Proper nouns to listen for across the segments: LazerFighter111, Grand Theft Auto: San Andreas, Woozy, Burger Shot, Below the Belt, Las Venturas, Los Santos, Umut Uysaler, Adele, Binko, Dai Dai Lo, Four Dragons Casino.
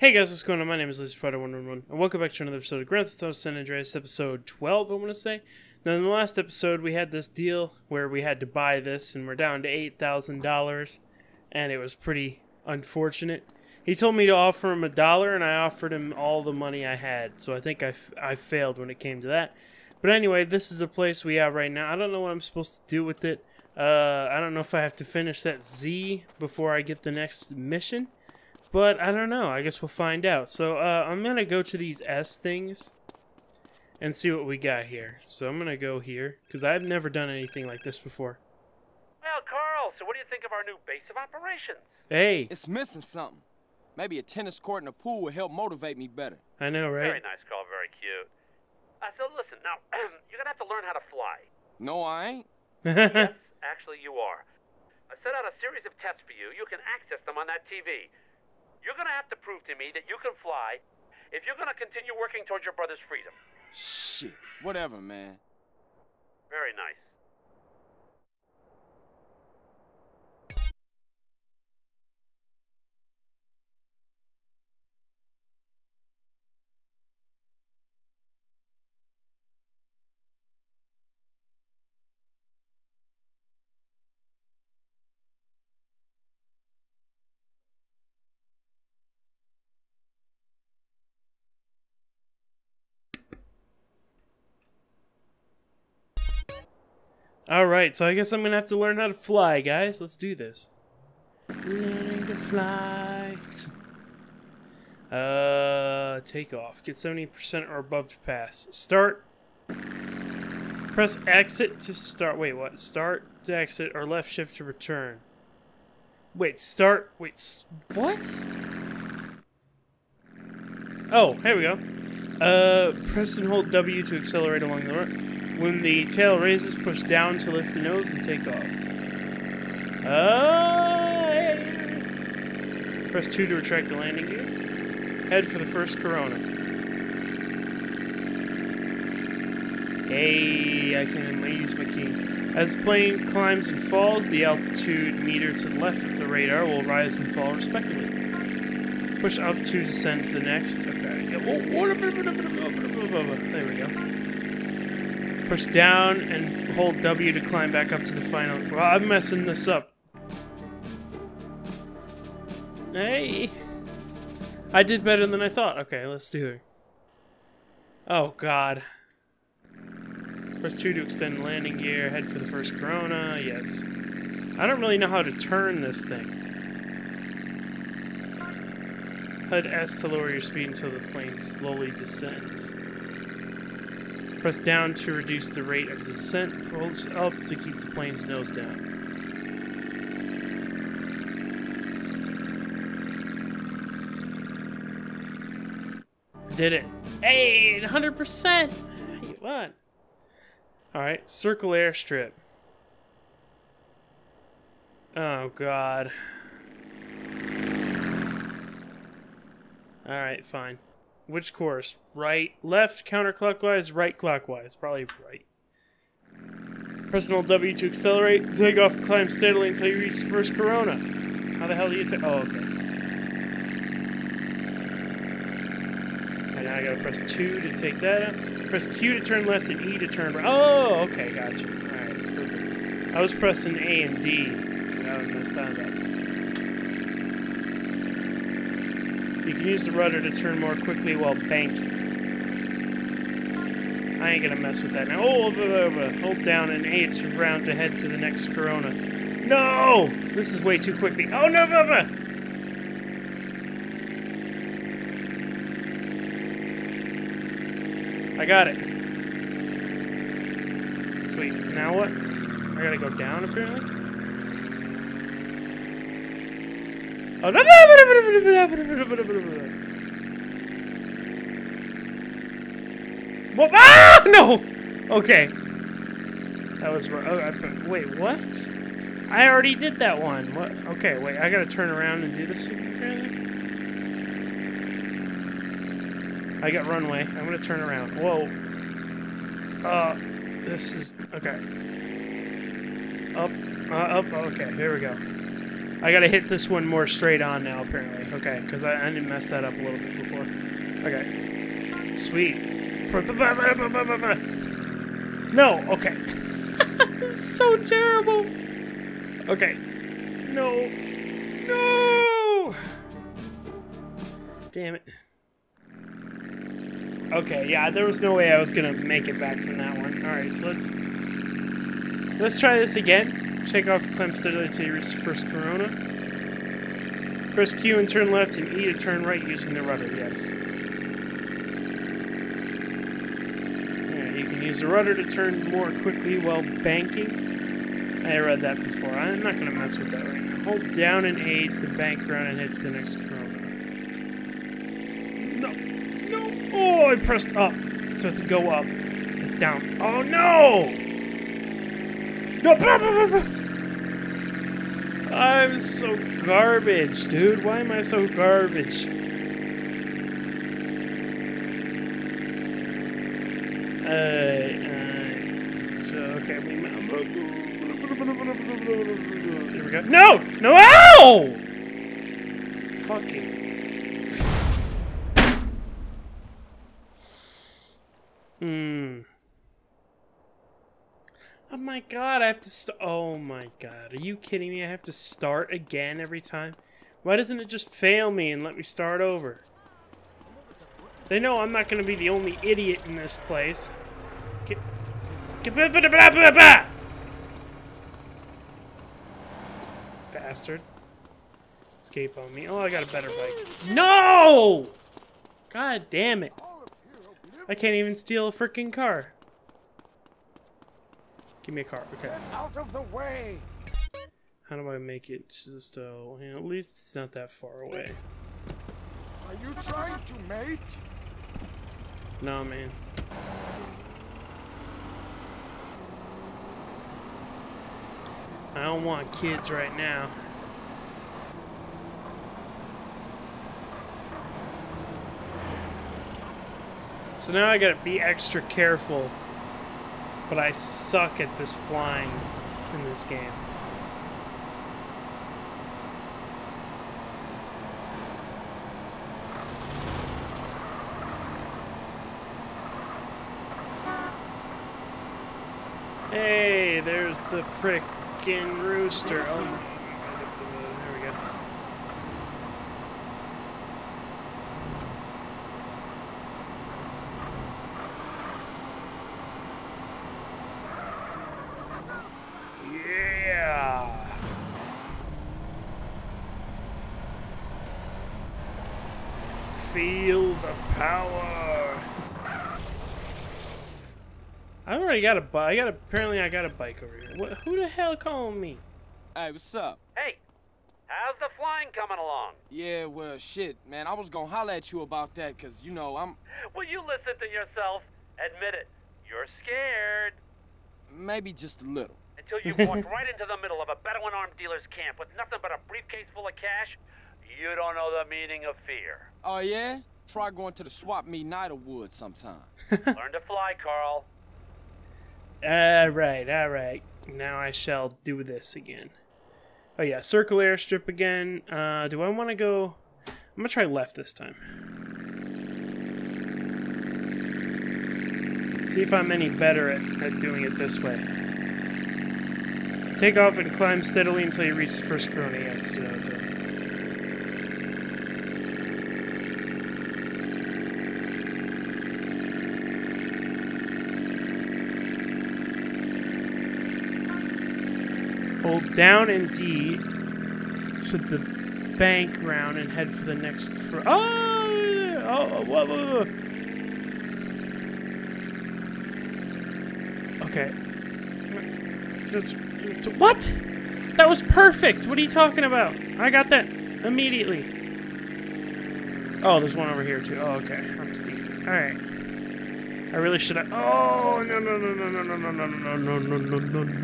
Hey guys, what's going on? My name is LazerFighter111, and welcome back to another episode of Grand Theft Auto: San Andreas, episode 12, I want to say. Now, in the last episode, we had this deal where we had to buy this, and we're down to $8,000, and it was pretty unfortunate. He told me to offer him $1, and I offered him all the money I had, so I think I failed when it came to that. But anyway, this is the place we are right now. I don't know what I'm supposed to do with it. I don't know if I have to finish that Z before I get the next mission. But I don't know. I guess we'll find out. So I'm going to go to these S things and see what we got here. So I'm going to go here because I've never done anything like this before. Well, Carl, so what do you think of our new base of operations? Hey. It's missing something. Maybe a tennis court and a pool would help motivate me better. I know, right? Very nice, Carl. Very cute. So listen, now, you're going to have to learn how to fly. No, I ain't. Yes, actually, you are. I set out a series of tests for you. You can access them on that TV. You're going to have to prove to me that you can fly if you're going to continue working towards your brother's freedom. Shit. Whatever, man. Very nice. Alright, so I guess I'm gonna have to learn how to fly, guys. Let's do this. Learning to fly. Take off. Get 70% or above to pass. Start. Press exit to start. Wait, what? Start to exit or left shift to return. Wait, start. Wait, what? Oh, here we go. Press and hold W to accelerate along the road. When the tail raises, push down to lift the nose and take off. Yeah. Press 2 to retract the landing gear. Head for the first corona. Hey, I can use my key. As the plane climbs and falls, the altitude meter to the left of the radar will rise and fall respectively. Push up 2 to send to the next. Okay. There we go. Push down and hold W to climb back up to the final. Well, I'm messing this up. Hey! I did better than I thought. Okay, let's do it. Oh, God. Press 2 to extend landing gear. Head for the first corona. Yes. I don't really know how to turn this thing. Head S to lower your speed until the plane slowly descends. Press down to reduce the rate of the descent. Pulls up to keep the plane's nose down. Did it. Hey, 100%! You won. Alright, circle airstrip. Oh, God. Alright, fine. Which course? Right, left, counterclockwise, right, clockwise. Probably right. Press and hold W to accelerate. Take off, climb steadily until you reach the first corona. How the hell do you take? Oh, okay. And now I gotta press 2 to take that up. Press Q to turn left and E to turn right. Oh, okay, gotcha. All right, perfect. I was pressing A and D. Because I messed that up. You can use the rudder to turn more quickly while banking. I ain't gonna mess with that now. Oh, hold down and A to round to head to the next corona. No! This is way too quickly. Oh, no, blah. I got it. Sweet. Now what? I gotta go down, apparently. Oh, no. Ah, no! Okay. That was wrong. Oh, wait, what? I already did that one. What? Okay, wait, I gotta turn around and do this again, apparently. I got runway. I'm gonna turn around. Whoa. This is... Okay. Up. Okay, here we go. I gotta hit this one more straight on now, apparently. Okay, because I didn't mess that up a little bit before. Okay. Sweet. No, okay. This is so terrible. Okay. No. No! Damn it. Okay, yeah, there was no way I was gonna make it back from that one. Alright, so let's try this again. Shake off clamp steadily to your first corona. Press Q and turn left, and E to turn right using the rudder, yes. Yeah, you can use the rudder to turn more quickly while banking. I read that before. I'm not gonna mess with that right now. Hold down and A to the bank run and head to the next corona. Oh, I pressed up, so it's to go up. It's down. Oh no! No! Blah, blah, blah, blah. I'm so garbage, dude. Why am I so garbage? So okay, there we go. No! No! Ow! Fucking. Oh my god, I have to oh my god, are you kidding me? I have to start again every time? Why doesn't it just fail me and let me start over? They know I'm not gonna be the only idiot in this place. Bastard. Escape on me. Oh, I got a better bike. No! God damn it. I can't even steal a freaking car. Give me a car, okay. Get out of the way! How do I make it just, you know, at least it's not that far away. Are you trying to mate? Nah, man. I don't want kids right now. So now I gotta be extra careful. But I suck at this flying in this game. Hey, there's the frickin' rooster. Oh, there we go. Feel the power. I've already got a bike. Apparently I got a bike over here. What, who the hell calling me? Hey, what's up? Hey, how's the flying coming along? Yeah, well, shit, man. I was gonna holler at you about that, cause you know I'm. Well, you listen to yourself. Admit it. You're scared. Maybe just a little. Until you walk right into the middle of a Bedouin armed dealer's camp with nothing but a briefcase full of cash. You don't know the meaning of fear. Oh, yeah? Try going to the swap meet in Idlewood sometime. Learn to fly, Carl. Alright, alright. Now I shall do this again. Oh, yeah. Circle airstrip again. Do I want to go... I'm going to try left this time. See if I'm any better at doing it this way. Take off and climb steadily until you reach the first corona. Yes, hold down and D to the bank round and head for the next. Whoa. Okay. What? That was perfect. What are you talking about? I got that immediately. Oh, there's one over here too. Oh, okay. I'm steep. All right. I really should have. Oh no no no no no no no no no no no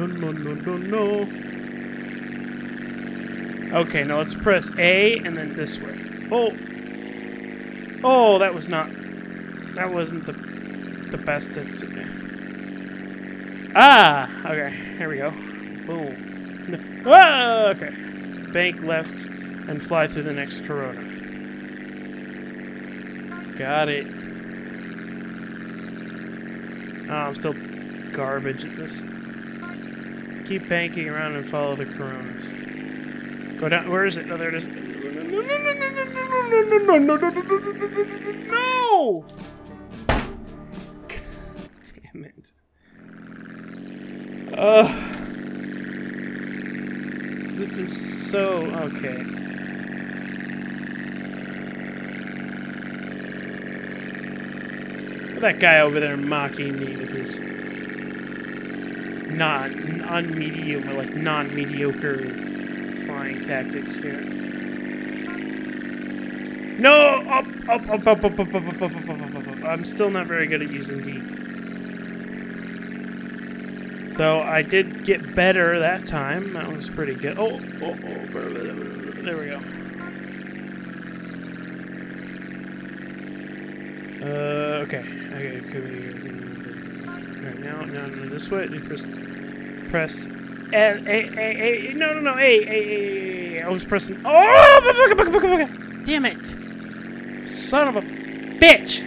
no no no no. Okay, now let's press A and then this way. Oh, oh, that was not. That wasn't the best. Ah, okay. Here we go. Boom. Ah, okay. bank left, and fly through the next corona. Got it. Oh, I'm still garbage at this. Keep banking around and follow the coronas. Go down. Where is it? Oh, there it is. No! Damn it. Ugh. This is so okay. That guy over there mocking me with his non-mediocre flying tactics here. No, up. I'm still not very good at using D. Though I did get better that time. That was pretty good. Oh, there we go. Okay, right now, no, this way, press A, no, A, I was pressing, oh, damn it, son of a bitch.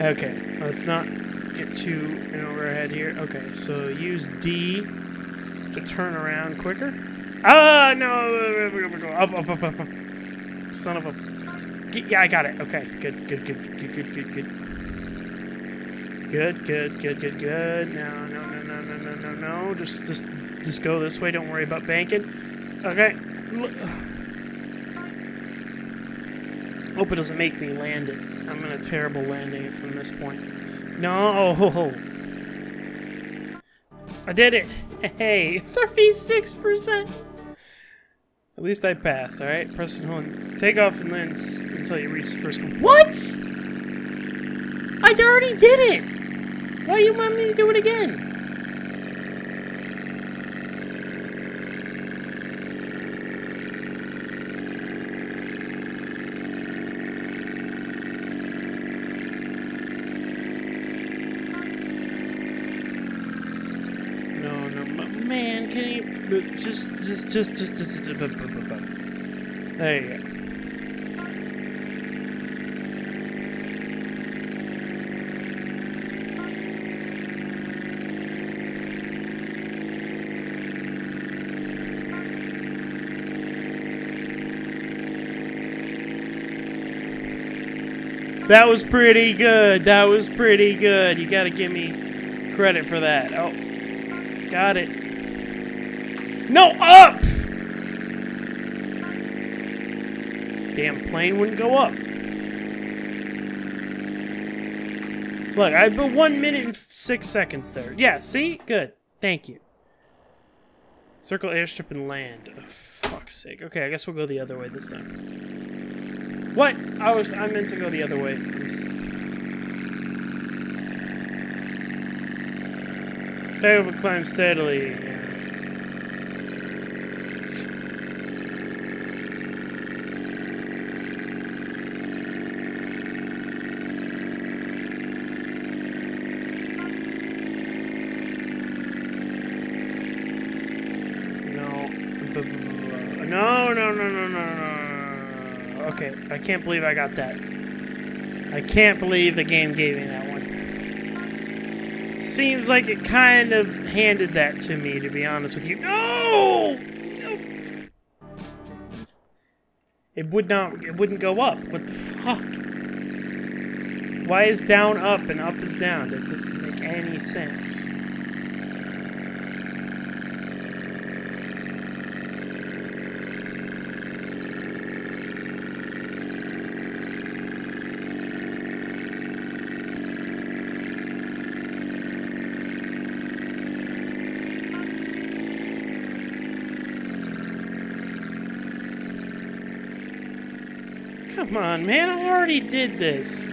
Okay, let's not get too in over our head here. Okay, so use D to turn around quicker. Ah, no, up. Son of a... Yeah, I got it. Okay, good. No. Just go this way. Don't worry about banking. Okay. Hope it doesn't make me land it. I'm in a terrible landing from this point. No. I did it. Hey, 36%. At least I passed, alright? Press and hold. Take off and land until you reach the first one. What?! I already did it! Why do you want me to do it again? No. Man, can you... Just there you go. That was pretty good. You gotta give me credit for that. Oh, got it. No, up! Damn plane wouldn't go up. Look, I've been 1 minute and 6 seconds there. Yeah, see? Good. Thank you. Circle airstrip and land. Oh, fuck's sake. Okay, I guess we'll go the other way this time. What? I meant to go the other way. They overclimb steadily. No. Okay, I can't believe I got that. I can't believe the game gave me that one. Seems like it kind of handed that to me, to be honest with you. No! It wouldn't go up. What the fuck? Why is down up and up is down? That doesn't make any sense. Come on, man, I already did this.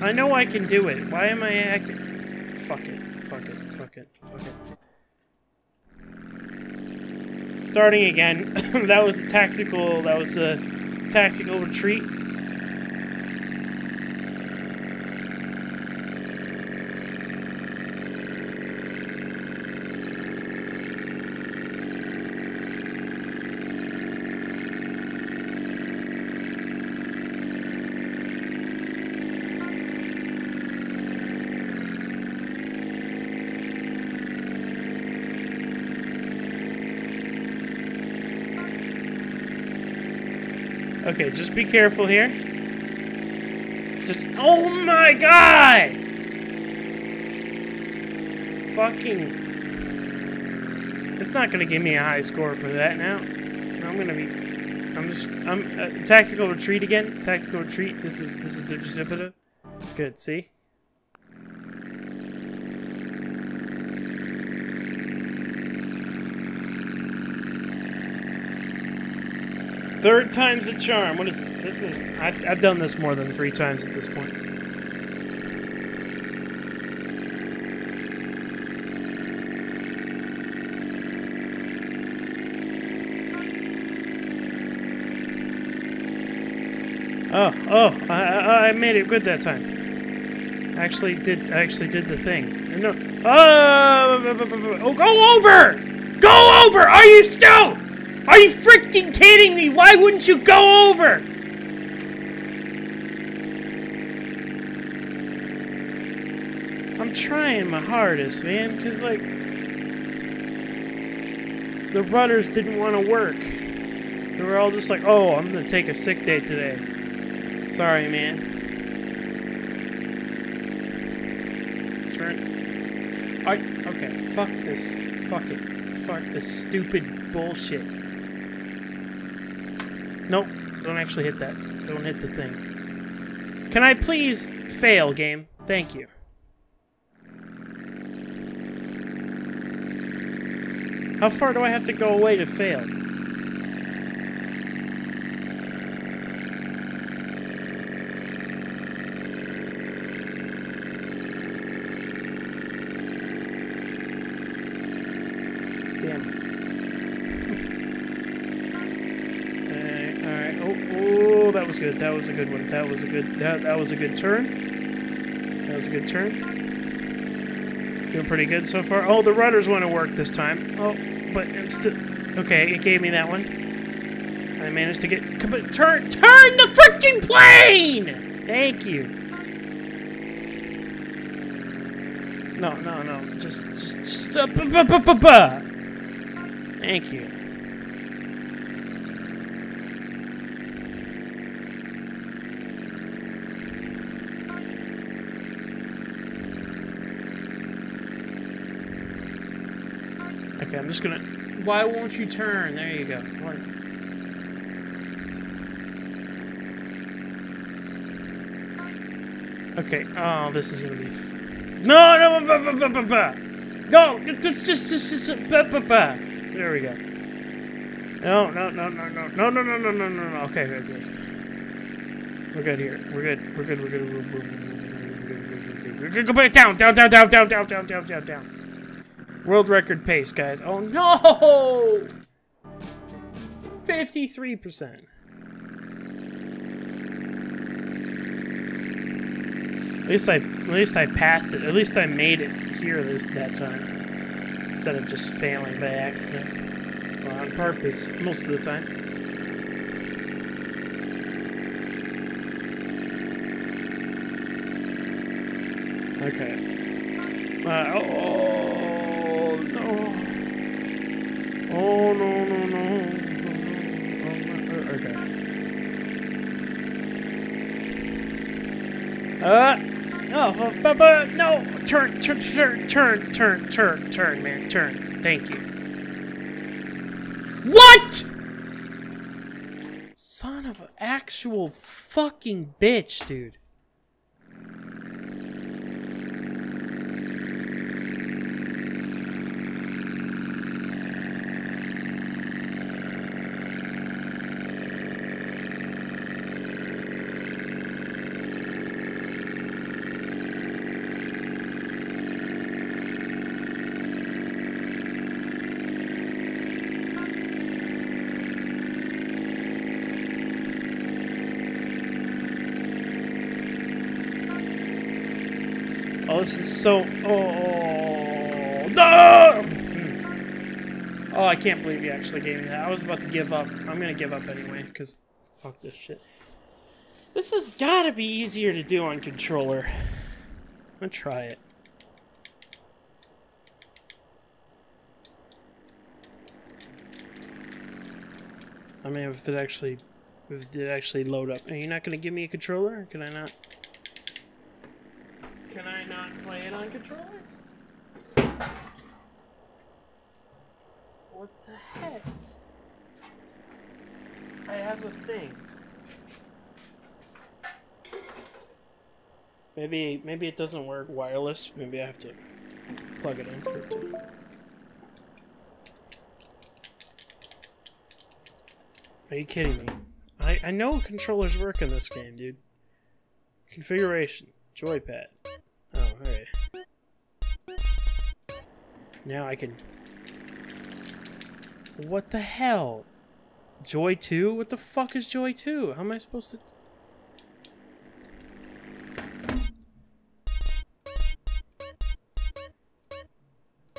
I know I can do it. Why am I acting... Fuck it. Starting again. That was a tactical retreat. Okay, just be careful here. Just, oh my god! Fucking, it's not gonna give me a high score for that now. Tactical retreat again. Tactical retreat. This is the precipitator. Good, see? Third time's a charm. What is this? I've done this more than 3 times at this point. I made it good that time. I actually did the thing. No. Oh, go over! Go over! Are you still? Are you freaking kidding me? Why wouldn't you go over? I'm trying my hardest, man, because, like, the rudders didn't want to work. They were all just like, oh, I'm going to take a sick day today. Sorry, man. Turn. Okay, fuck this. Fuck it. Fuck this stupid bullshit. Nope, don't actually hit that. Don't hit the thing. Can I please fail, game? Thank you. How far do I have to go away to fail? Good. That was a good one. That was a good turn. That was a good turn. Doing pretty good so far. Oh, the rudders want to work this time. Oh, but I'm still okay. It gave me that one. I managed to get. Turn the freaking plane! Thank you. No. Just thank you. Okay, I'm just gonna... Why won't you turn? There you go. One. Okay, oh, this is gonna be... There we go. No. Okay. We're good here. We're good. Go put it down. World record pace, guys. Oh no! 53%. At least I passed it. At least I made it here that time. Instead of just failing by accident. Well, on purpose, most of the time. Okay. Oh no. Okay. But no! Turn, man, turn. Thank you. What?! Son of an actual fucking bitch, dude. Oh, this is so... Oh, no! Oh, I can't believe you actually gave me that. I was about to give up. I'm going to give up anyway, because fuck this shit. This has got to be easier to do on controller. I'm going to try it. I mean, if it actually If it actually load up. Are you not going to give me a controller? Can I not? Can I not play it on controller? What the heck? I have a thing. Maybe it doesn't work wireless. Maybe I have to plug it in for it to. Are you kidding me? I know controllers work in this game, dude. Configuration. Joypad. Oh, alright. Now I can... What the hell? Joy 2? What the fuck is Joy 2? How am I supposed to...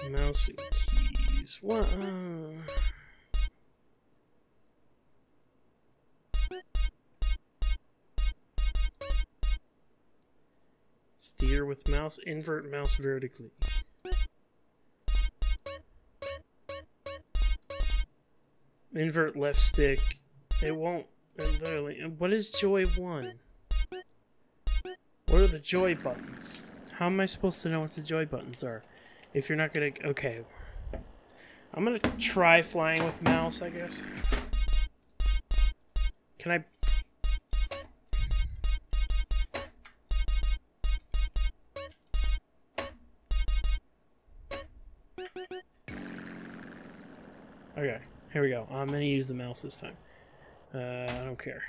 Mouse and keys. What? Steer with mouse, invert mouse vertically. Invert left stick. It won't. Literally. What is Joy 1? What are the Joy buttons? How am I supposed to know what the Joy buttons are? If you're not gonna. Okay. I'm gonna try flying with mouse, I guess. Can I. Okay, here we go. I'm gonna use the mouse this time. I don't care.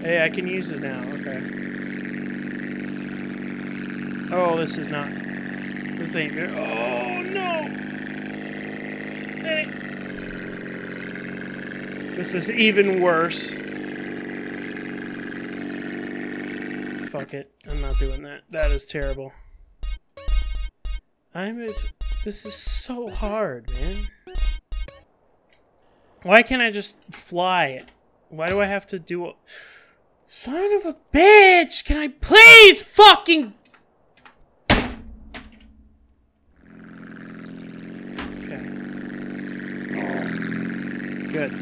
Hey, I can use it now. Okay. Oh, this is not. This ain't good. Oh no! Hey. This is even worse. Fuck it. I'm not doing that. That is terrible. This is so hard, man. Why can't I just fly it? Why do I have to do a... Son of a bitch! Can I please fucking... Okay. Good. Okay.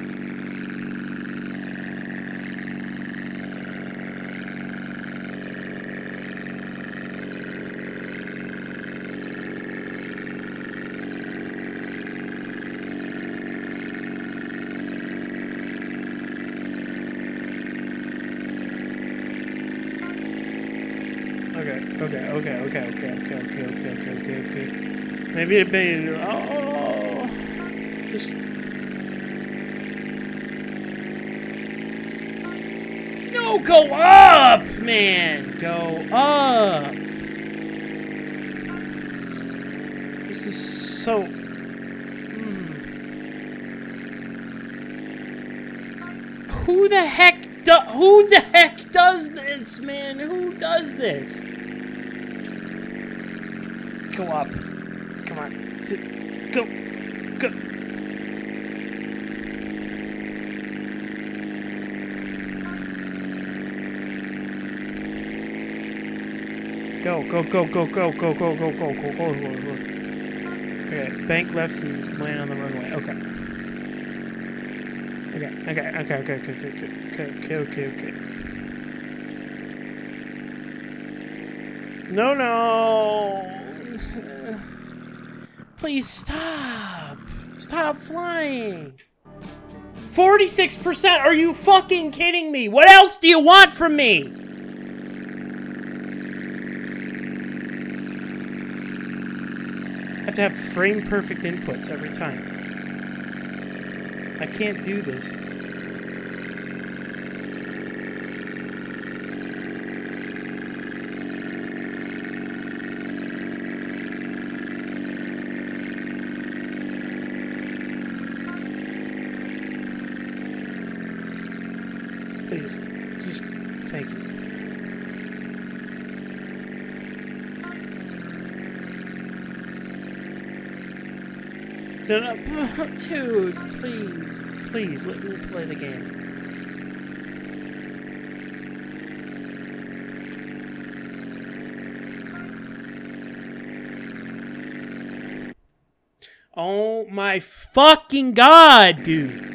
Maybe it'd be... Oh! Just... No, go up, man! Go up! This is so... Who the heck does this, man? Who does this? Go up. Come on. Go. Go. Okay, bank left and land on the runway. Okay. No. Please stop! Stop flying! 46%! Are you fucking kidding me? What else do you want from me? I have to have frame perfect inputs every time. I can't do this. Please, just thank you. No, dude, please let me play the game. Oh my fucking god, dude!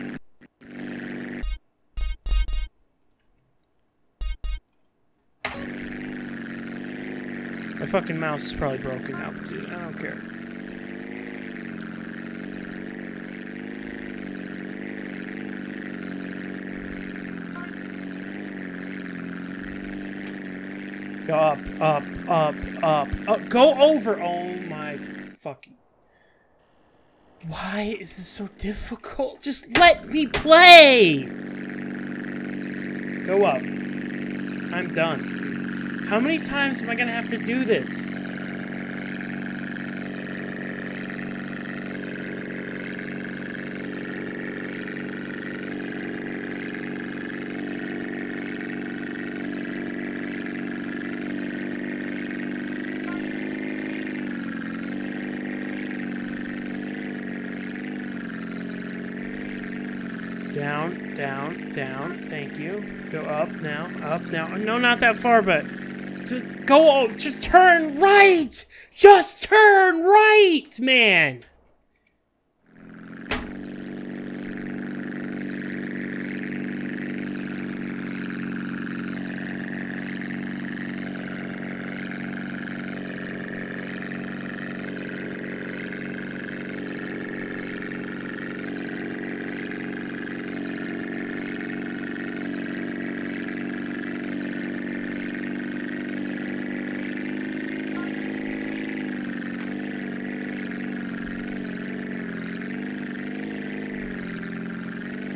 fucking mouse is probably broken now, but dude, I don't care. Go up, up, up, up, up. Go over. Oh my fucking. Why is this so difficult? Just let me play. Go up. I'm done. How many times am I gonna have to do this? Down, down, down. Thank you. Go up now, up now. No, not that far, but just go. Just turn right. Just turn right, man.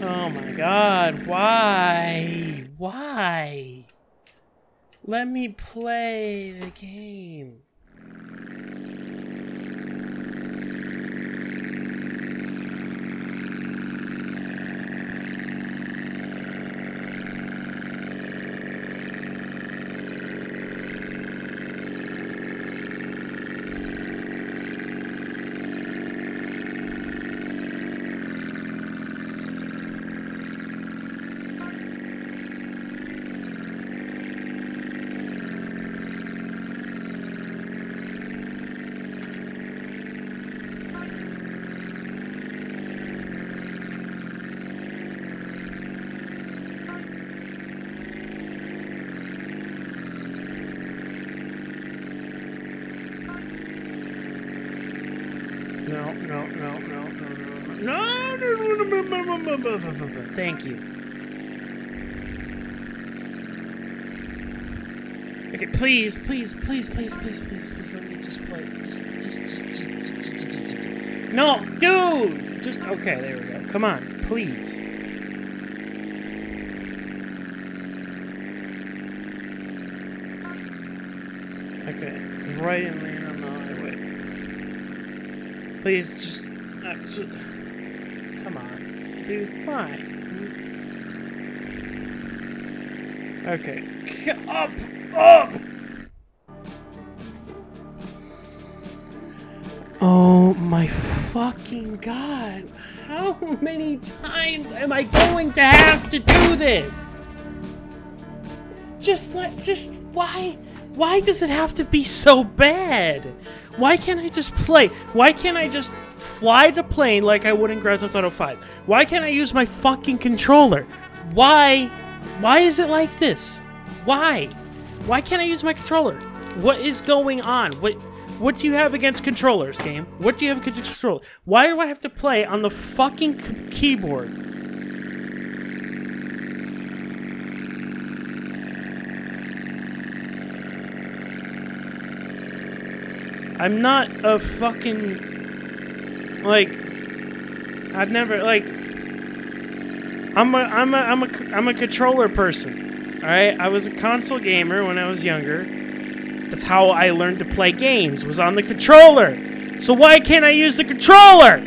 Oh my god, why? Why? Let me play the game. No, no, no, no, no, no, no, no, thank you. Okay, please, please, please, please, please, please, please, let me just play. Just. No, dude! Just, okay, there we go. Come on, please. Okay, right in lane on the highway. Please, just... Come on, dude, why? Okay, up, up! Oh my fucking god, how many times am I going to have to do this? Why does it have to be so bad? Why can't I just play? Why can't I just fly the plane like I would in Grand Theft Auto 5? Why can't I use my fucking controller? Why is it like this? Why can't I use my controller? What is going on? What do you have against controllers, game? What do you have against controllers? Why do I have to play on the fucking keyboard? I'm not a fucking, like, I've never, like, I'm a controller person, all right? I was a console gamer when I was younger. That's how I learned to play games, was on the controller. So why can't I use the controller?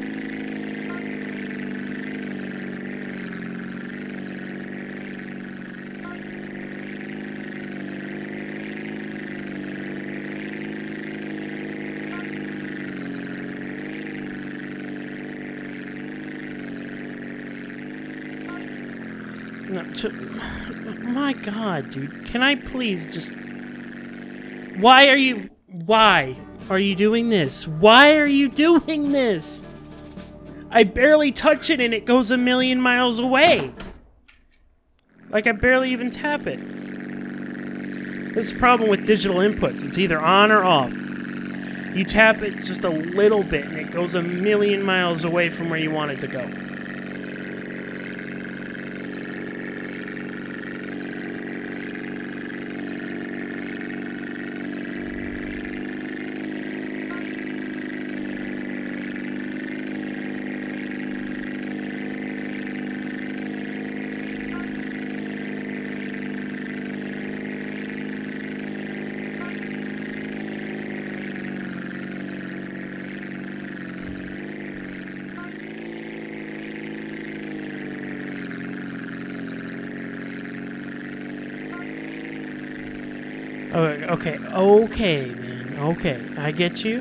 No, my god, dude. Can I please just... Why are you doing this? Why are you doing this? I barely touch it and it goes a million miles away. Like, I barely even tap it. This is the problem with digital inputs. It's either on or off. You tap it just a little bit, and it goes a million miles away from where you want it to go. Okay, okay, man, okay, I get you.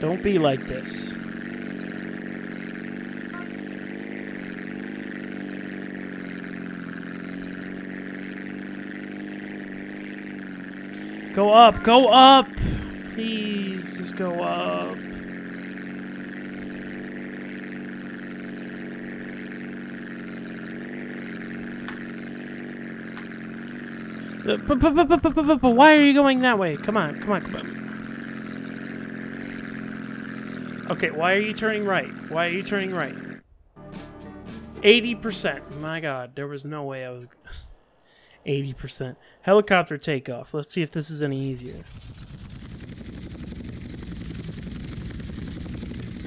Don't be like this. Go up, please, just go up. But why are you going that way? Come on, come on, come on. Okay, why are you turning right? Why are you turning right? 80%. My God, there was no way I was... 80%. Helicopter takeoff. Let's see if this is any easier.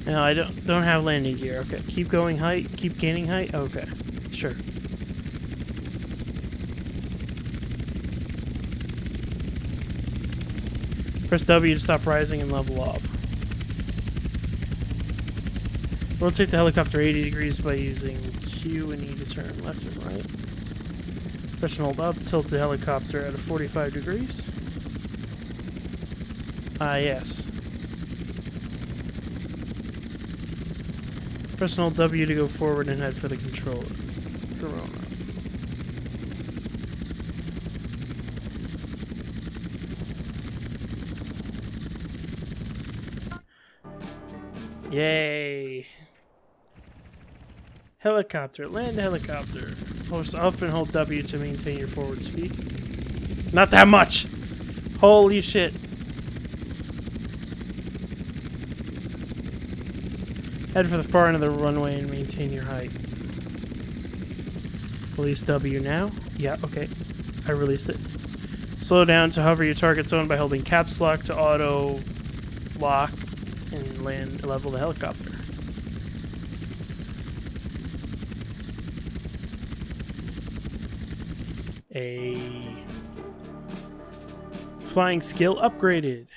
No, I don't have landing gear. Okay, keep going height. Keep gaining height. Okay, sure. Press W to stop rising and level up. Rotate the helicopter 80 degrees by using Q and E to turn left and right. Press and hold up, tilt the helicopter at a 45 degrees. Ah, yes. Press and hold W to go forward and head for the controller. Corona. Yay! Helicopter. Land helicopter. Press up and hold W to maintain your forward speed. Not that much! Holy shit. Head for the far end of the runway and maintain your height. Release W now. Yeah, okay. I released it. Slow down to hover your target zone by holding caps lock to auto lock. And land level the helicopter. A flying skill upgraded.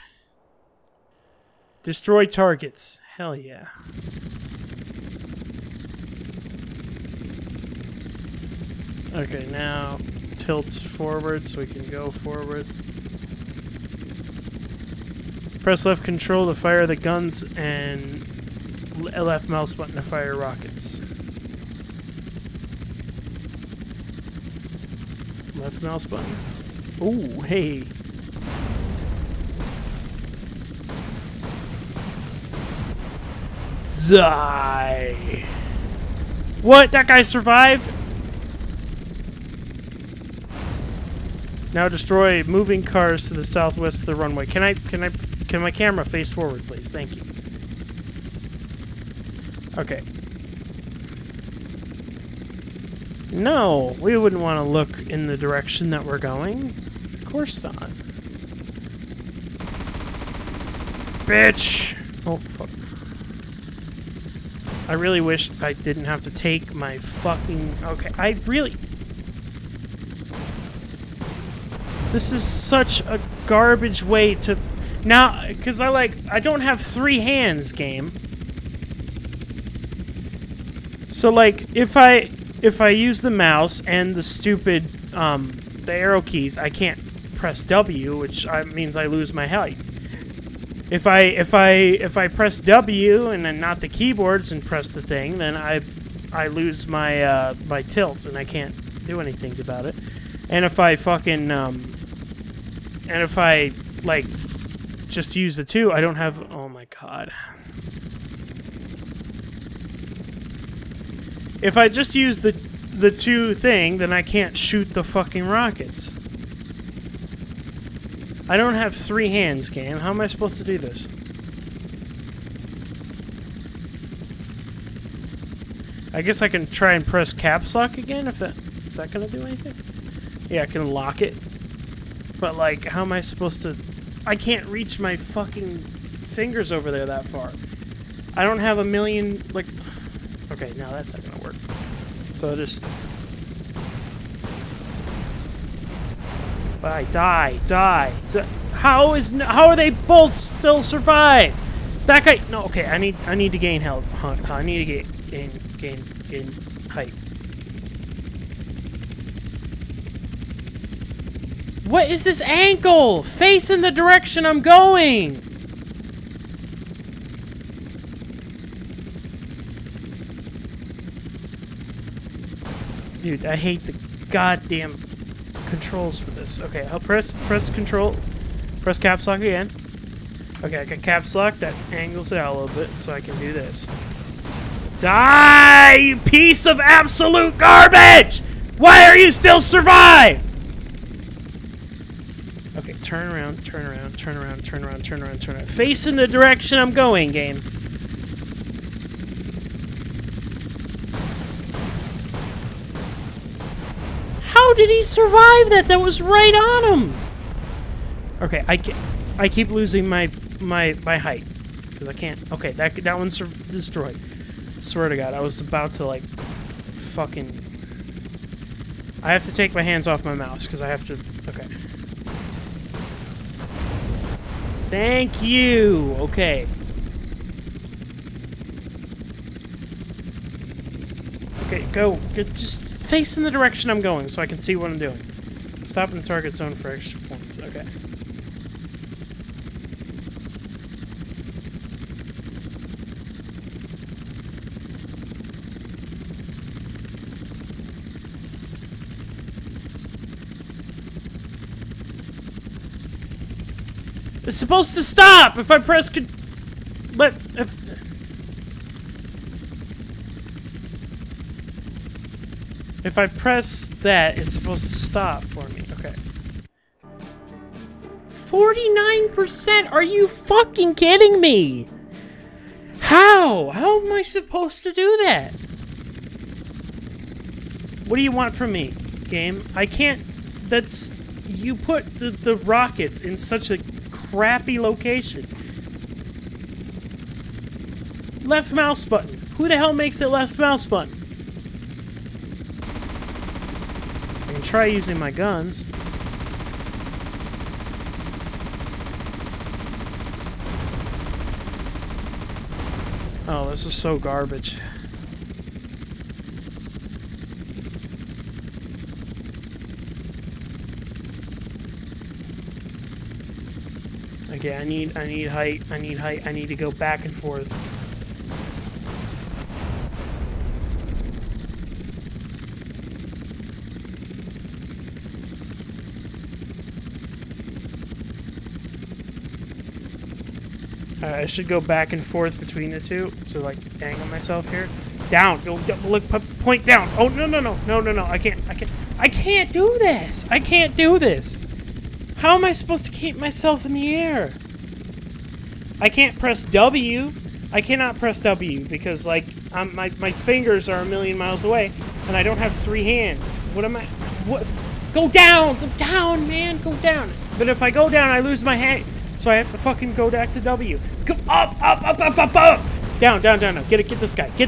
Destroy targets. Hell yeah. Okay, now tilts forward so we can go forward. Press left control to fire the guns and left mouse button to fire rockets. Left mouse button. Ooh, hey. Die. What? That guy survived? Now destroy moving cars to the southwest of the runway. Can my camera face forward, please? Thank you. Okay. No, we wouldn't want to look in the direction that we're going. Of course not. Bitch! Oh, fuck. I really wish I didn't have to take my fucking... Okay, I really... This is such a garbage way to... Now, because I don't have three hands, game. So, like, if I use the mouse and the stupid, the arrow keys, I can't press W, which means I lose my height. If I press W and then not the keyboards and press the thing, then I lose my, my tilt, and I can't do anything about it. And if I fucking, and if I, like... Just to use the two, I don't have... Oh my God. If I just use the the two thing, then I can't shoot the fucking rockets. I don't have three hands, game. How am I supposed to do this? I guess I can try and press caps lock again, if that... Is that gonna do anything? Yeah, I can lock it. But, like, how am I supposed to... I can't reach my fucking fingers over there that far. I don't have a million, like... Okay, no, that's not gonna work. So just... Die, die, die. How are they both still survive? That guy... No, okay, I need to gain health. I need to gain height. What is this angle? Face in the direction I'm going! Dude, I hate the goddamn controls for this. Okay, I'll press control. Press caps lock again. Okay, I got caps lock. That angles it out a little bit, so I can do this. Die, you piece of absolute garbage! Why are you still surviving? Okay, turn around, turn around, turn around, turn around, turn around, turn around. Face in the direction I'm going, game. How did he survive that? That was right on him! Okay, I keep losing my height. Because I can't... Okay, that one's destroyed. I swear to God, I was about to, like, fucking... I have to take my hands off my mouse, because I have to... Okay. Thank you! Okay. Okay, go. Just face in the direction I'm going so I can see what I'm doing. Stop in the target zone for extra points. Okay. It's supposed to stop if I press if I press that, it's supposed to stop for me. Okay. 49%? Are you fucking kidding me? How? How am I supposed to do that? What do you want from me, game? I can't... That's... You put the rockets in such a... crappy location. Left mouse button. Who the hell makes it left mouse button? I can try using my guns. Oh, this is so garbage. Okay, I need height, I need to go back and forth. I should go back and forth between the two, so like, angle myself here. Down, go, look, point down. Oh, no, I can't do this, How am I supposed to keep myself in the air? I can't press W. I cannot press W because, like, my fingers are a million miles away, and I don't have three hands. What am I... What? Go down, man! Go down! But if I go down, I lose my hand, so I have to fucking go back to W. Go up! Down. Get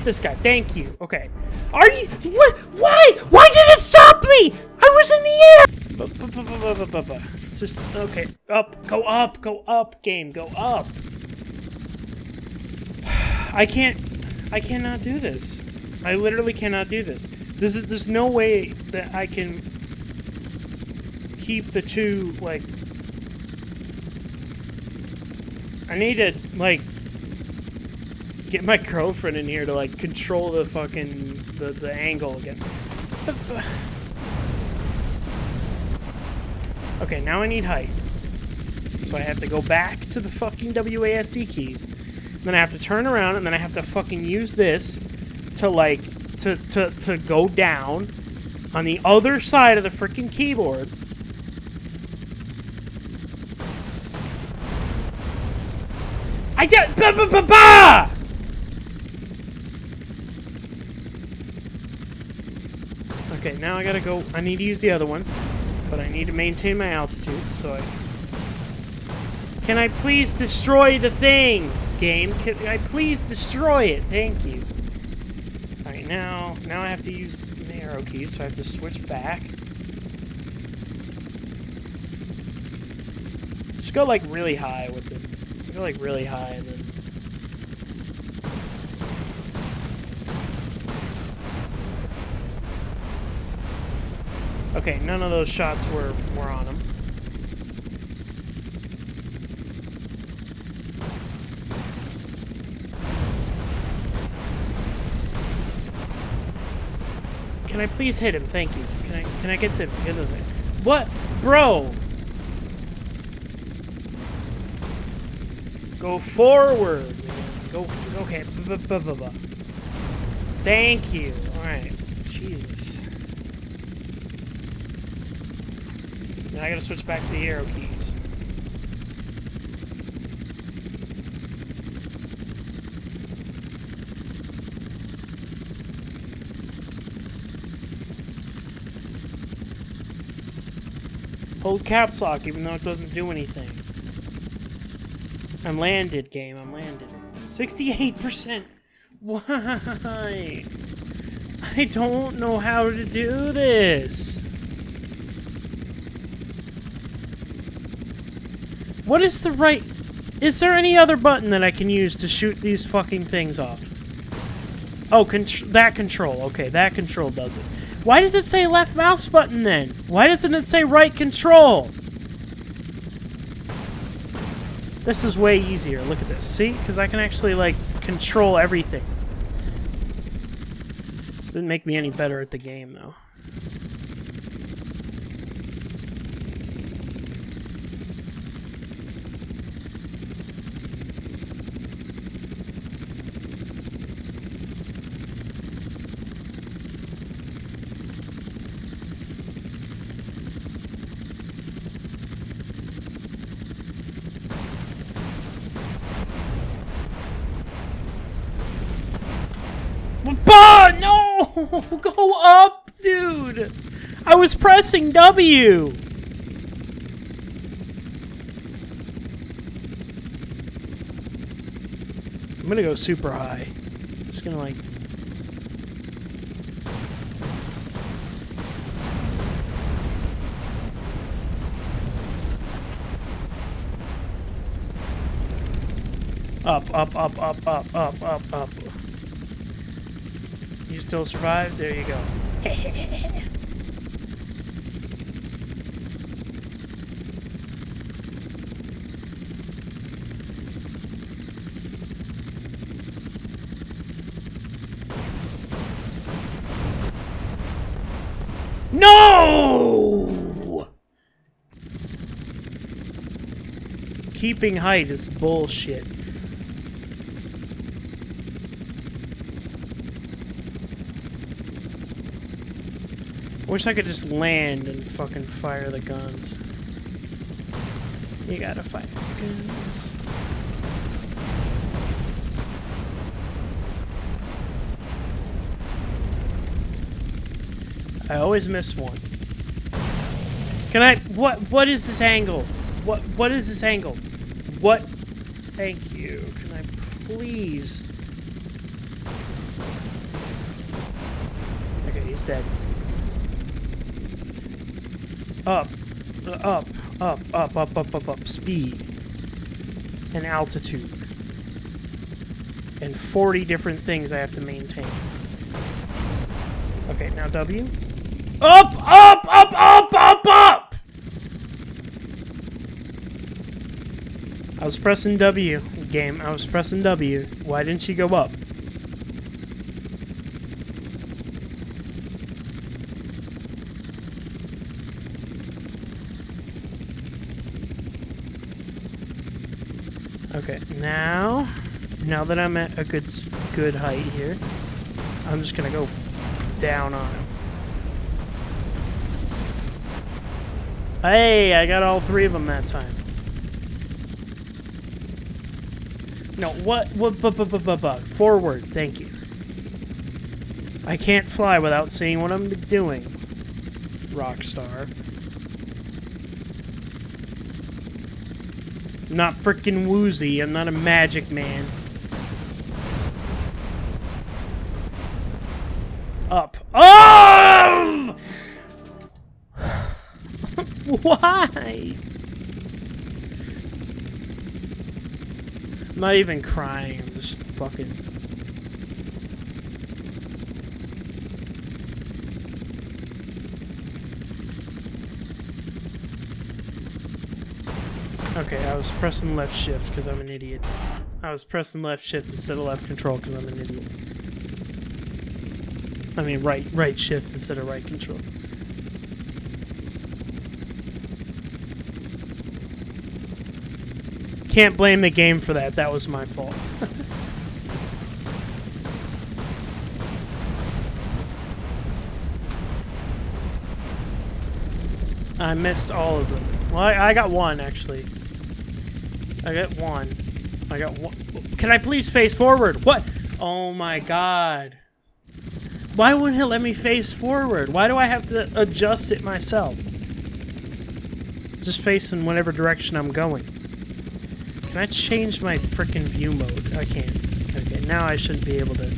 this guy. Thank you. Okay. Are you... What? Why? Why did it stop me? I was in the air! Just, okay, up, go up, game, go up. I cannot do this. I literally cannot do this. There's no way that I can keep the two, like, I need to, like, get my girlfriend in here to, like, control the fucking, the angle again. Okay, now I need height. So I have to go back to the fucking WASD keys. Then I have to turn around, and then I have to fucking use this to, like, to go down on the other side of the freaking keyboard. I did. Ba-ba-ba-ba! Okay, now I gotta go. I need to use the other one, but I need to maintain my altitude, so I... Can I please destroy the thing, game? Can I please destroy it? Thank you. Alright, now I have to use the arrow keys, so I have to switch back. Just go, like, really high with it. Go, like, really high, and then... Okay, none of those shots were on him. Can I please hit him? Thank you. Can I get the other thing? What? Bro! Go forward. Go, okay. Thank you. Alright. Jesus. I gotta switch back to the arrow keys. Hold caps lock, even though it doesn't do anything. I'm landed, game. I'm landed. 68%. Why? I don't know how to do this. What is the right... Is there any other button that I can use to shoot these fucking things off? Oh, that control. Okay, that control does it. Why does it say left mouse button then? Why doesn't it say right control? This is way easier. Look at this. See? Because I can actually, like, control everything. Didn't make me any better at the game, though. Go up, dude! I was pressing W! I'm gonna go super high. Just gonna, like... Up, up, up, up, up, up, up, up. You still survived? There you go. No! Keeping height is bullshit. Wish I could just land and fucking fire the guns. You gotta fire the guns. I always miss one. Can I? What is this angle? What is this angle? What? Thank you. Can I please? Okay, he's dead. Up, up, up, up, up, up, up, up, speed, and altitude, and 40 different things I have to maintain. Okay, now W. Up, up, up, up, up, up! I was pressing W, game. I was pressing W. Why didn't she go up? Okay, now that I'm at a good height here, I'm just gonna go down on him. Hey, I got all three of them that time. No, what, forward, thank you. I can't fly without seeing what I'm doing, Rockstar. I'm not frickin' Woozy, I'm not a magic man. Up. Oh! Why? I'm not even crying, I'm just fucking... Okay, I was pressing left shift because I'm an idiot. I was pressing left shift instead of left control because I'm an idiot. I mean right shift instead of right control. Can't blame the game for that. That was my fault. I missed all of them. Well, I got one, actually. I got one. Can I please face forward? What? Oh my god. Why wouldn't it let me face forward? Why do I have to adjust it myself? It's just face in whatever direction I'm going. Can I change my frickin' view mode? I can't. Okay, now I should be able to...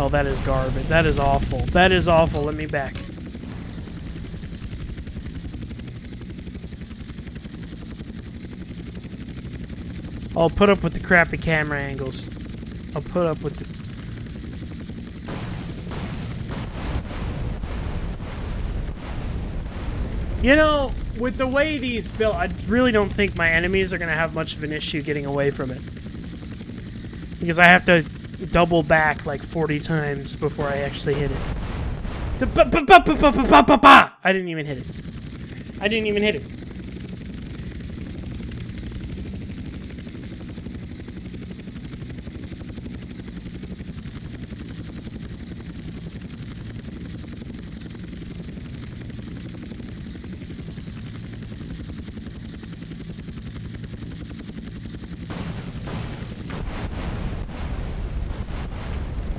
Oh, that is garbage. That is awful. That is awful. Let me back. I'll put up with the crappy camera angles. I'll put up with the... You know, with the way these built, I really don't think my enemies are going to have much of an issue getting away from it. Because I have to double back like 40 times before I actually hit it. I didn't even hit it. I didn't even hit it.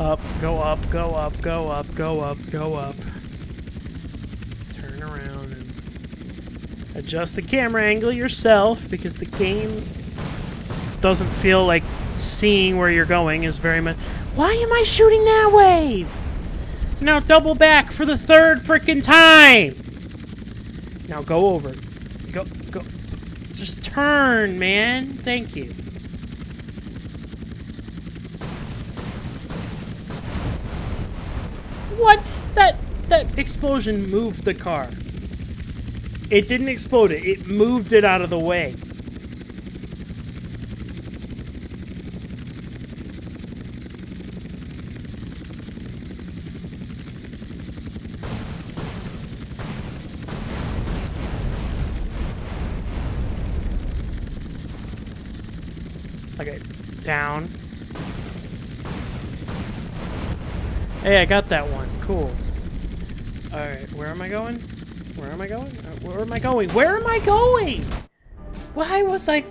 Up, go up, go up, go up, go up, go up. Turn around and adjust the camera angle yourself because the game doesn't feel like seeing where you're going is very much... Why am I shooting that way? Now double back for the third frickin' time! Now go over. Go. Just turn, man. Thank you. What? That explosion moved the car. It didn't explode it. It moved it out of the way. Okay, down. Hey, I got that one. Cool. Alright, where am I going? Where am I going? Where am I going? Where am I going? Why was I...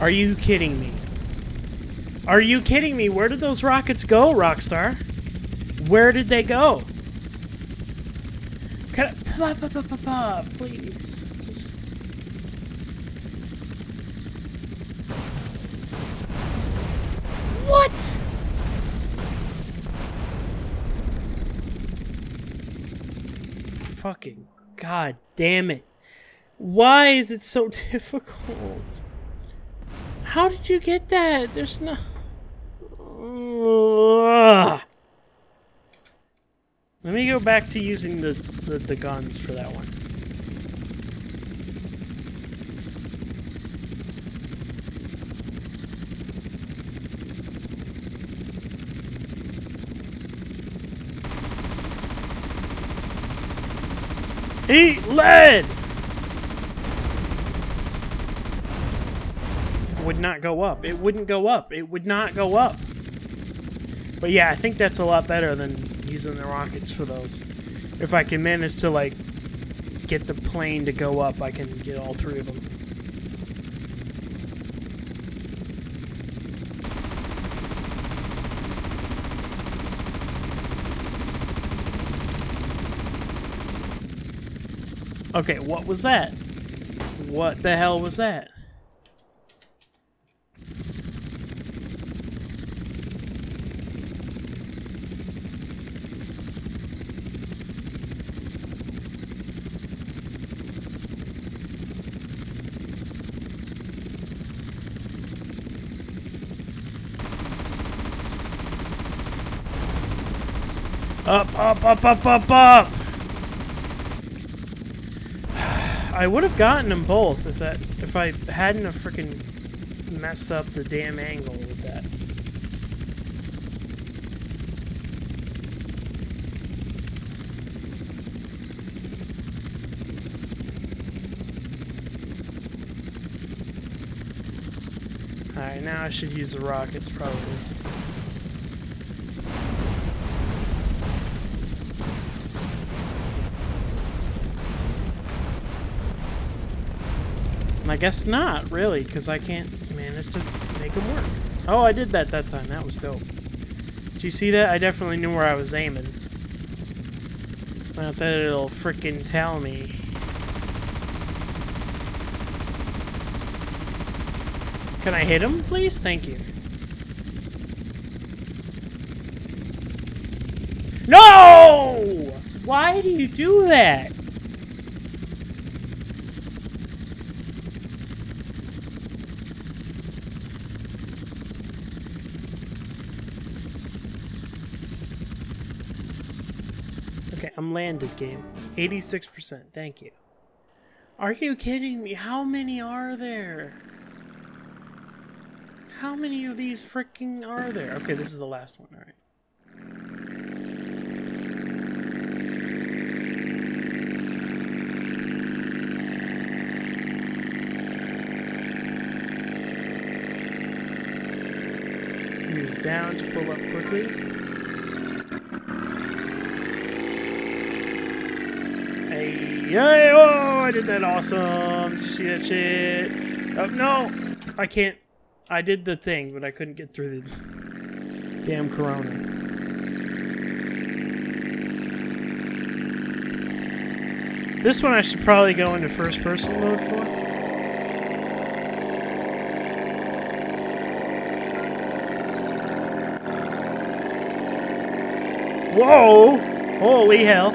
Are you kidding me? Are you kidding me? Where did those rockets go, Rockstar? Where did they go? Can I... Please. It's just... What? fucking god damn it. Why is it so difficult? How did you get that? There's no... Ugh. Let me go back to using the guns for that one. Eat lead! Would not go up. It wouldn't go up. It would not go up. But yeah, I think that's a lot better than using the rockets for those. If I can manage to, like, get the plane to go up, I can get all three of them. Okay, what was that? What the hell was that? Up, up, up, up, up, up! I would have gotten them both if that, if I hadn't have freaking messed up the damn angle with that. All right, now I should use the rockets probably. I guess not, really, because I can't manage to make them work. Oh, I did that time. That was dope. Did you see that? I definitely knew where I was aiming. Not that it'll freaking tell me. Can I hit him, please? Thank you. No! Why do you do that? I'm landed, game. 86%. Thank you. Are you kidding me? How many are there? How many of these freaking are there? Okay, this is the last one. All right. Use down to pull up quickly. Yay! Oh, I did that awesome. Did you see that shit? Oh, no! I can't. I did the thing, but I couldn't get through the damn corona. This one I should probably go into first person mode for. Whoa! Holy hell!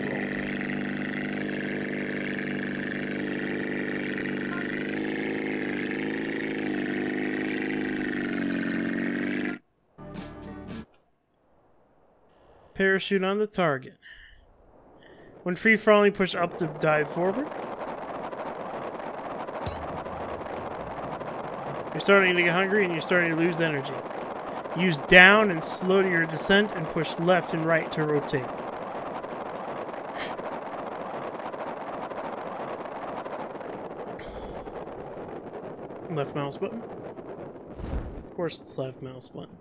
roll. Parachute on the target. When free-falling, push up to dive forward. You're starting to get hungry and you're starting to lose energy. Use down and slow to your descent and push left and right to rotate. Left mouse button. Of course it's left mouse button.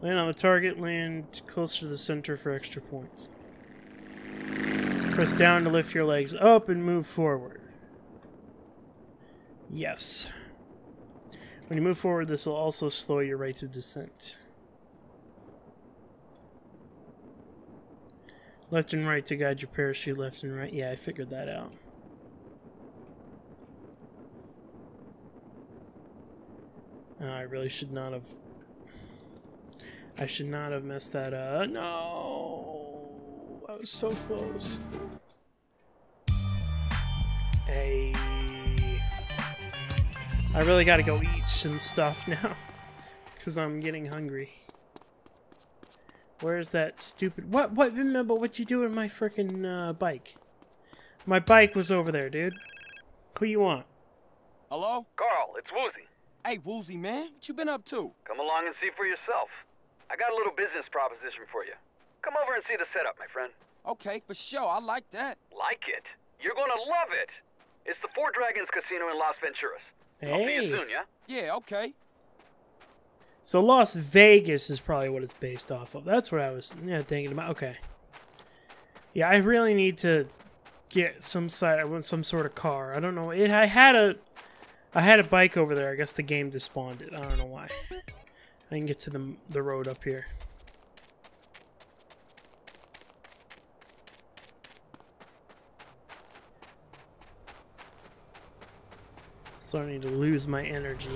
Land on the target, land closer to the center for extra points. Press down to lift your legs up and move forward. Yes. When you move forward, this will also slow your rate of descent. Left and right to guide your parachute, left and right. Yeah, I figured that out. I really should not have... I should not have messed that up. No! I was so close. Hey. I really gotta go eat and stuff now. Because I'm getting hungry. Where's that stupid... What? Remember what you do with my frickin' bike? My bike was over there, dude. Who you want? Hello? Carl, it's Woozy. Hey, Woozy, man. What you been up to? Come along and see for yourself. I got a little business proposition for you. Come over and see the setup, my friend. Okay, for sure. I like that. Like it? You're gonna love it. It's the Four Dragons Casino in Las Venturas. Hey. I'll see you soon, yeah? Yeah, okay. So Las Vegas is probably what it's based off of. That's what I was thinking about. Okay. Yeah, I really need to get some side. I want some sort of car. I don't know. I had a bike over there. I guess the game despawned it. I don't know why. I can get to the road up here. So I need to lose my energy.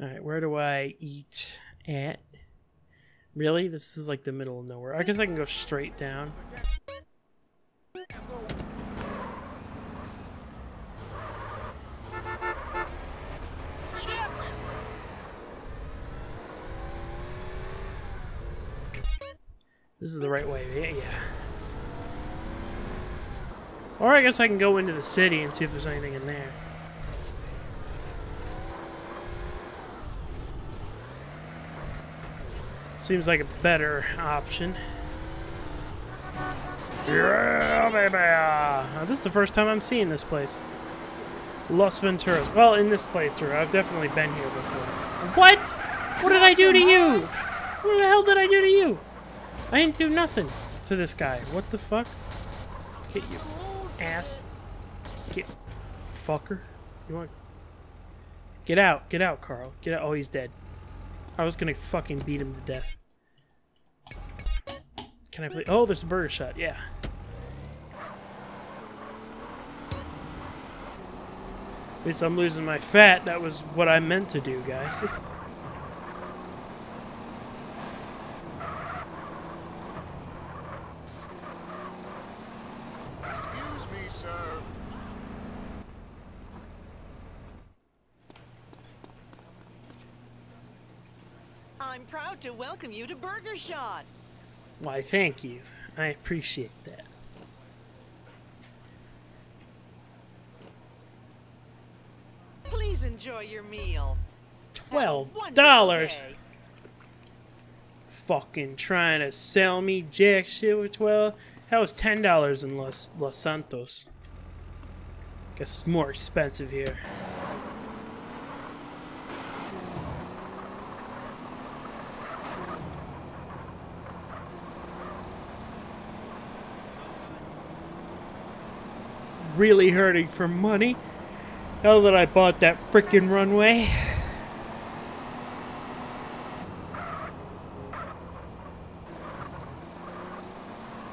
Alright, where do I eat at? Really? This is like the middle of nowhere. I guess I can go straight down. This is the right way, yeah. Or I guess I can go into the city and see if there's anything in there. Seems like a better option. Yeah, baby! This is the first time I'm seeing this place. Las Venturas. Well, in this playthrough, I've definitely been here before. What? What did I do to you? What the hell did I do to you? I didn't do nothing to this guy. What the fuck? Get your ass. Get. Fucker. You want. Get out. Get out, Carl. Get out. Oh, he's dead. I was gonna fucking beat him to death. Can I play? Oh, there's a burger shot. Yeah. At least I'm losing my fat. That was what I meant to do, guys. I'm proud to welcome you to Burger Shot. Why, thank you. I appreciate that. Please enjoy your meal. $12. Fucking trying to sell me jack shit with 12. That was $10 in Los Santos. Guess it's more expensive here. Really hurting for money now that I bought that frickin' runway.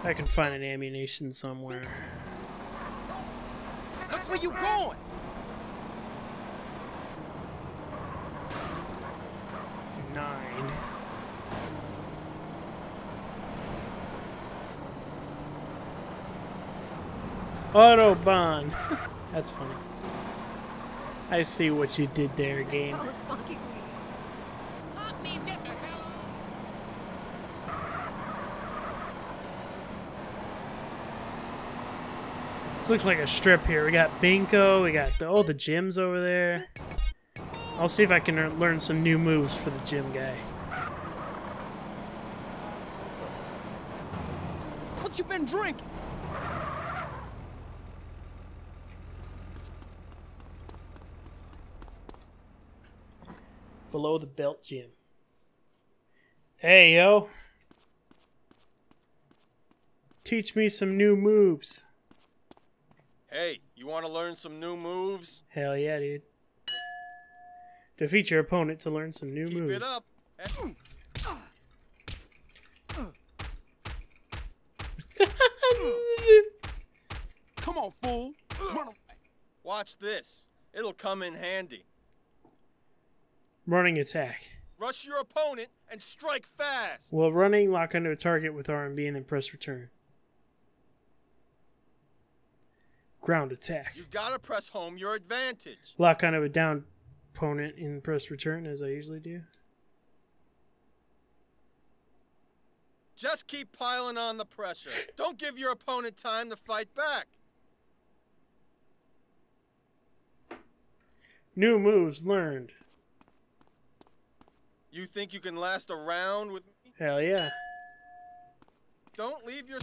I can find an ammunition somewhere. Look where you going! Autobahn. That's funny. I see what you did there, game. This looks like a strip here. We got Binko. We got the gym's over there. I'll see if I can learn some new moves for the gym guy. What you been drinking? Below the Belt gym. Hey, yo. Teach me some new moves. Hey, you want to learn some new moves? Hell yeah, dude. Defeat your opponent to learn some new moves. Keep it up. Come on, fool. Run away. Watch this. It'll come in handy. Running attack. Rush your opponent and strike fast. While running, lock onto a target with RMB and then press return. Ground attack. You gotta press home your advantage. Lock onto a down opponent and press return, as I usually do. Just keep piling on the pressure. Don't give your opponent time to fight back. New moves learned. You think you can last a round with me? Hell yeah. Don't leave your...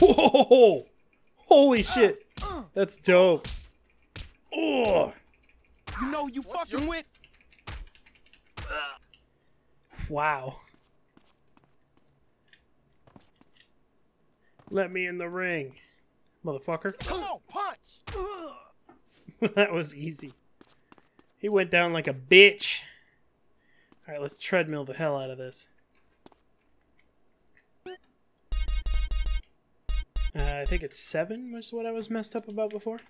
Whoa! Holy shit. That's dope. Oh. You know you fucking with... Wow. Let me in the ring, motherfucker. Come on, punch. That was easy. He went down like a bitch. All right, let's treadmill the hell out of this. I think it's 7 was what I was messed up about before.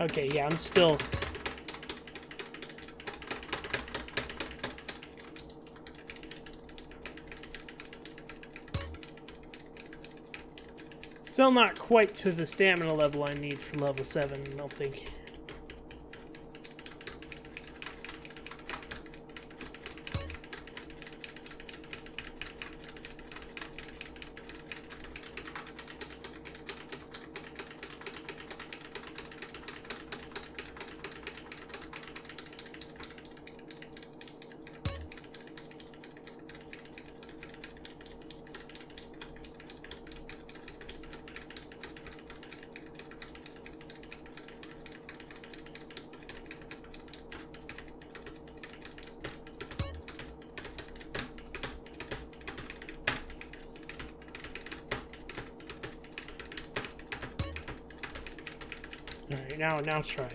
Okay, yeah, I'm still... Still not quite to the stamina level I need for level 7, I don't think. Alright, now try it.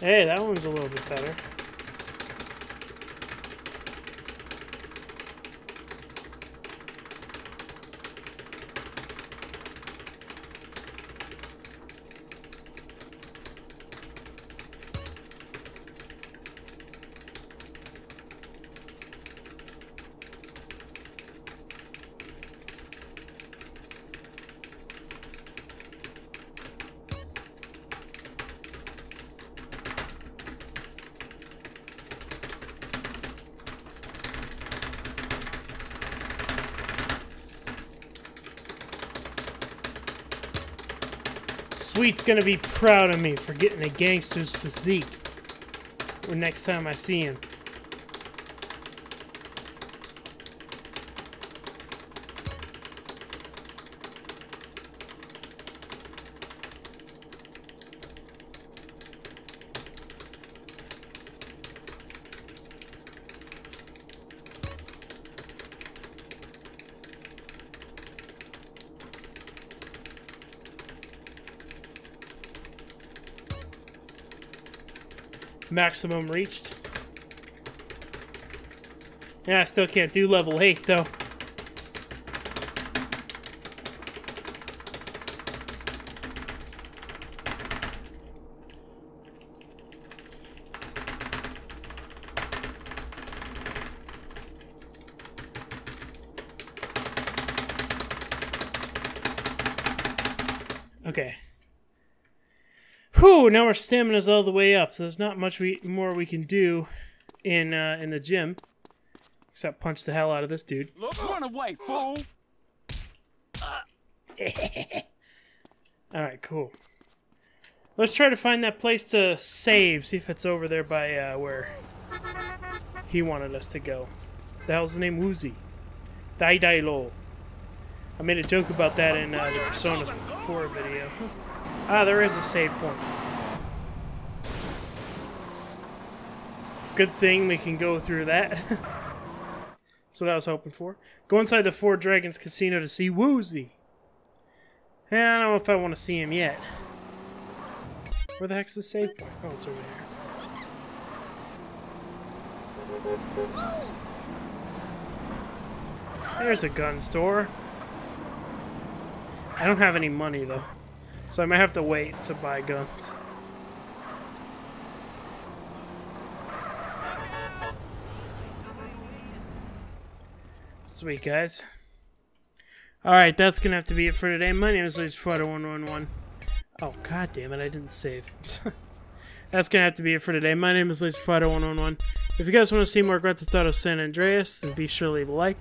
Hey, that one's a little bit better. Sweet's gonna be proud of me for getting a gangster's physique when next time I see him. Maximum reached. Yeah, I still can't do level 8 though. Okay. Whew, now our stamina's all the way up, so there's not much more we can do in the gym. Except punch the hell out of this dude. Run away, fool! Alright, cool. Let's try to find that place to save, see if it's over there by where he wanted us to go. The hell's the name? Woozy. Dai Dai Lo. I made a joke about that in the Persona 4 video. Ah, there is a save point. Good thing we can go through that. That's what I was hoping for. Go inside the Four Dragons Casino to see Woozy. I don't know if I want to see him yet. Where the heck's the save point? Oh, it's over there. There's a gun store. I don't have any money though, so I might have to wait to buy guns. Sweet, guys. Alright, that's gonna have to be it for today. My name is LazerFighter111. Oh, god damn it, I didn't save. That's gonna have to be it for today. My name is LazerFighter111. If you guys want to see more Grand Theft Auto San Andreas, then be sure to leave a like.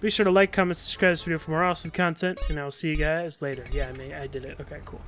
Be sure to like, comment, subscribe to this video for more awesome content, and I'll see you guys later. Yeah, I did it. Okay, cool.